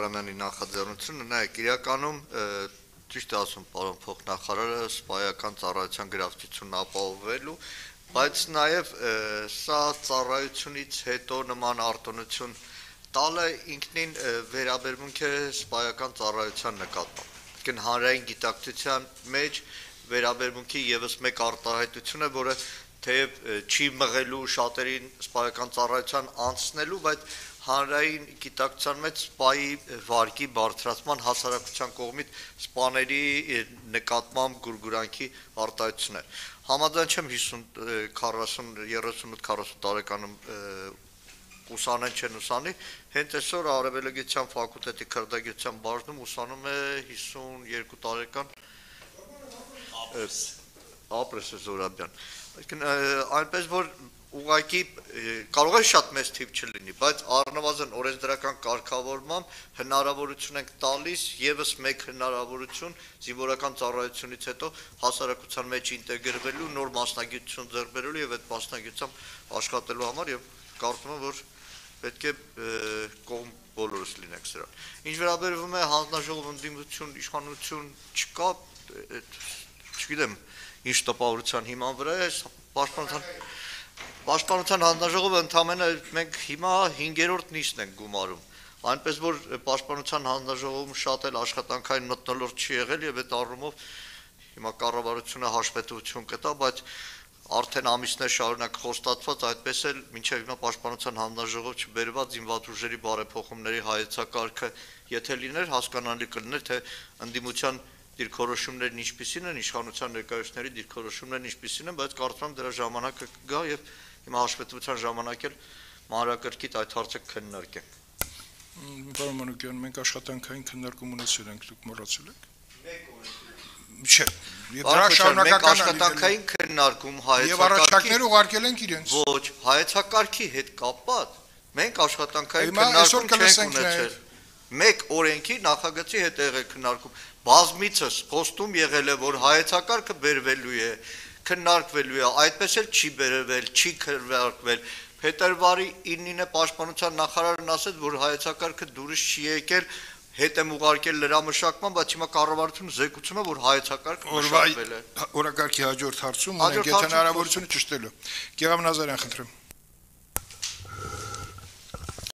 Բրամյանի նախաձեռնությունը, նայեք, իրականում ճիշտ ասում պարոն փոխնախարարը սպայական ծառայության գրավչությունն ապահովելու, բայց նաև սա ծառայությունից հետո նման արտոնություն տալը ինքնին վերաբերմունք է սպայական ծառայության նկատմամբ։ Իսկ հանրային գիտակցության մեջ վերաբերմունքի եւս մեկ արտահայտություն է, որը թեև չի մղելու շատերին սպայական ծառայության անցնելու, բայց հանրային գիտակցության մեջ սպայի վարկի բարձրացման հասարակության կողմից սպաների նկատմամբ գուրգուրանքի արտահայտությունն է։ Համաձայն չեմ 38-40 տարեկանում ուսանեն չեն ուսանի, հենց այսօր Արևելագիտության ֆակուլտետի քրդագիտության բաժնում ուսանում է 52 տարեկան Ապրես Զորաբյան։ Այնպես որ ուղղակի կարող է շատ մեծ թիվ չլինի, բայց առնվազն օրենսդրական կարգավորմամբ հնարավորություն ենք տալիս եւս մեկ հնարավորություն զինվորական ծառայությունից հետո հասարակության մեջ ինտեգրվելու, նոր մասնագիտություն ձեռք բերելու եւ այդ մասնագիտությամբ աշխատելու համար եւ կարծում եմ որ պետք է կողմ բոլորս լինենք սրան։ Ինչ վերաբերվում է հանձնաժողովի ընդդիմություն, իշխանություն չկա, չգիտեմ ինչ տպավորության հիման վրա է պաշտպանության հանձնաժողովը ընդամենը մենք հիմա 5-րդ նիստն ենք գումարում, այնպես որ պաշտպանության հանձնաժողովում շատ էլ աշխատանքային մթնոլորտ չի եղել եւ այդ առումով հիմա կառավարությունը հաշվետվություն կտա, բայց արդեն ամիսներ շարունակ խոստացված այդպես էլ մինչև հիմա պաշտպանության հանձնաժողով չբերված զինված ուժերի բարեփոխումների հայեցակարգը եթե լիներ հասկանալի կլիներ թե ընդդիմության դիրքորոշումներն ինչպիսին են, իշխանության ներկայացուցիչների դիրքորոշումներն ինչպիսին են, բայց կարծում եմ դրա ժամանակը կգա եւ հիմա հաշվետվության ժամանակ էլ մանրակրկիտ այդ հարցը քննարկենք։ Պարոն Մանուկյան, մենք աշխատանքային քննարկում ունեցել ենք, դուք մոռացել եք։ Մեկ օրը Մենք աշխատանքային քննարկում հայեցակարգի հետ կապված մենք աշխատանքային քննարկում չենք ունեցել։ Մեկ օրենքի նախագծի հետ եղել քննարկում։ Բազմիցս խոստում եղել է, որ հայեցակարգը բերվելու է, քննարկվելու է, այդպես էլ չի բերվել, չի քննարկվել։ Փետրվարի 9-ին պաշտպանության նախարարն ասել, որ հայեցակարգը դուրս չի եկել հետ եմ ուղարկել լրամշակման, բայց հիմա կառավարությունը զեկուցում է, որ հայեցակարգը մշակվել է։ Օրակարգի հաջորդ հարցում ունենք եթե հնարավորություն ճշտելու։ Գեգամ Նազարյան, խնդրեմ։